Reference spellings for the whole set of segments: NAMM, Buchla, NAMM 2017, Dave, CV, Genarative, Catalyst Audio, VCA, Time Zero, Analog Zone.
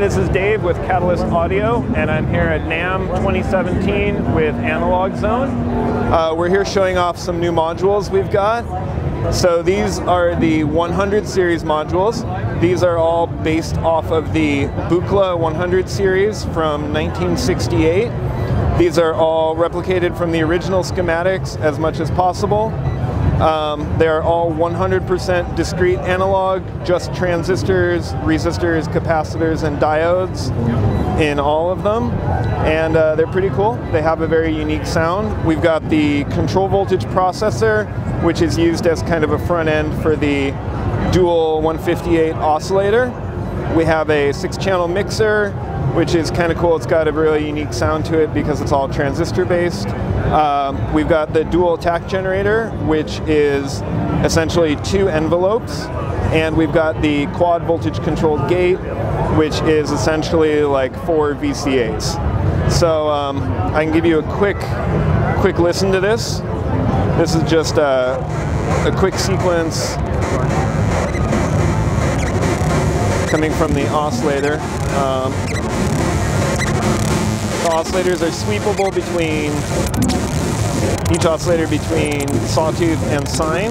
this is Dave with Catalyst Audio, and I'm here at NAMM 2017 with Analog Zone. We're here showing off some new modules we've got. So these are the 100 series modules. These are all based off of the Buchla 100 series from 1968. These are all replicated from the original schematics as much as possible. They're all 100% discrete analog, just transistors, resistors, capacitors, and diodes in all of them. And they're pretty cool. They have a very unique sound. We've got the control voltage processor, which is used as kind of a front end for the dual 158 oscillator. We have a 6-channel mixer, which is kind of cool. It's got a really unique sound to it because it's all transistor based. We've got the dual attack generator, which is essentially two envelopes. And we've got the quad voltage controlled gate, which is essentially like 4 VCAs. So I can give you a quick listen to this. This is just a quick sequence coming from the oscillator. The oscillators are sweepable between, each oscillator between sawtooth and sine.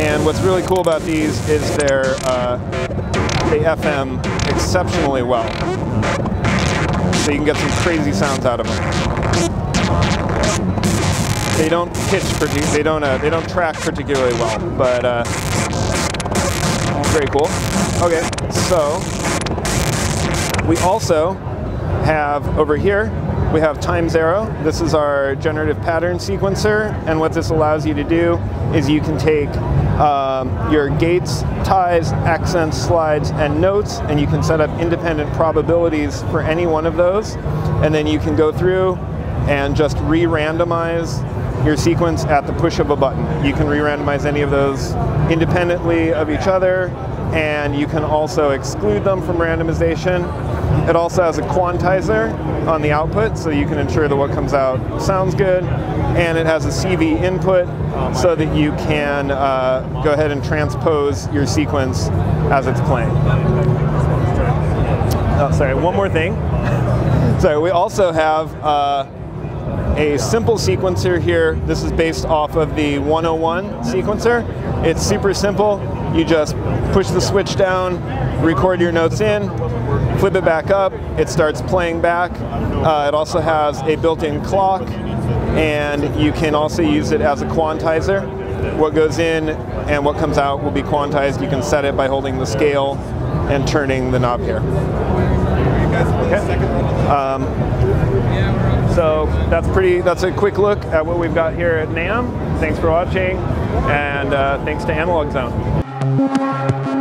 And what's really cool about these is they FM exceptionally well. So you can get some crazy sounds out of them. They don't pitch, they don't track particularly well, but very cool. Okay, so we also have over here, we have Time Zero. This is our generative pattern sequencer, and what this allows you to do is you can take your gates, ties, accents, slides, and notes, and you can set up independent probabilities for any one of those, and then you can go through and just re-randomize your sequence at the push of a button. You can re-randomize any of those independently of each other, and you can also exclude them from randomization. It also has a quantizer on the output, so you can ensure that what comes out sounds good, and it has a CV input so that you can go ahead and transpose your sequence as it's playing. Oh, sorry, one more thing. So we also have a simple sequencer here. This is based off of the 101 sequencer. It's super simple. You just push the switch down, record your notes in, flip it back up, it starts playing back. It also has a built-in clock, and you can also use it as a quantizer. What goes in and what comes out will be quantized. You can set it by holding the scale and turning the knob here. Okay. So that's a quick look at what we've got here at NAMM. Thanks for watching, and thanks to Analog Zone.